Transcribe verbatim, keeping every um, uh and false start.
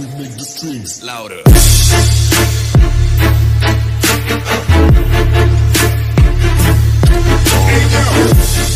we make the strings louder. Hey, yo.